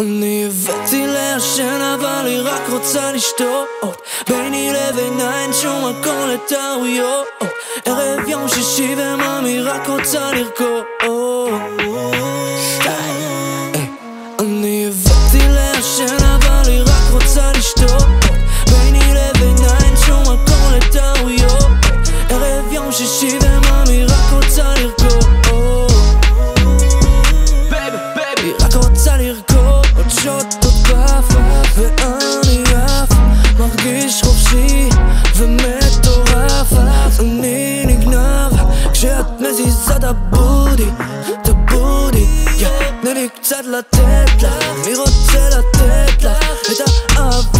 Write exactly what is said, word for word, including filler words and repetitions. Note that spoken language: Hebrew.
אני הבאתי להשן אבל היא רק רוצה לשתות ביני לבינה אין שום מקום לטעויות ערב יום שישי ומאמי רק רוצה לרקוד אני הבאתי להשן אבל היא רק רוצה לשתות ביני לבינה אין שום מקום לטעויות ערב יום שישי ומאמי רק רוצה לרקוד היא רק רוצה לרקוד שוט בפאפה ואני אף מרגיש חופשי ומטורף אני נגנב כשאת מזיזה את הבודי את הבודי תני לי קצת לתת לך מי רוצה לתת לך את האהבה